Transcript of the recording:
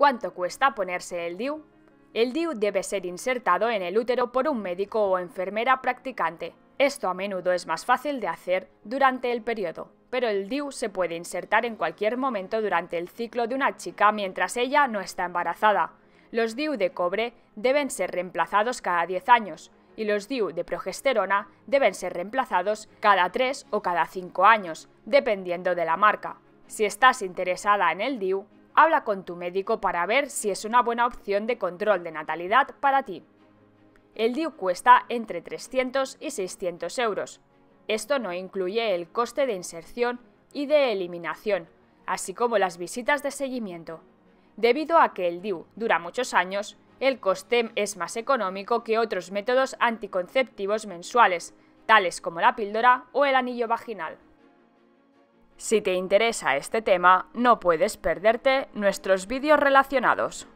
¿Cuánto cuesta ponerse el DIU? El DIU debe ser insertado en el útero por un médico o enfermera practicante. Esto a menudo es más fácil de hacer durante el periodo, pero el DIU se puede insertar en cualquier momento durante el ciclo de una chica mientras ella no está embarazada. Los DIU de cobre deben ser reemplazados cada 10 años y los DIU de progesterona deben ser reemplazados cada 3 o cada 5 años, dependiendo de la marca. Si estás interesada en el DIU, habla con tu médico para ver si es una buena opción de control de natalidad para ti. El DIU cuesta entre 300 y 600 euros. Esto no incluye el coste de inserción y de eliminación, así como las visitas de seguimiento. Debido a que el DIU dura muchos años, el coste es más económico que otros métodos anticonceptivos mensuales, tales como la píldora o el anillo vaginal. Si te interesa este tema, no puedes perderte nuestros vídeos relacionados.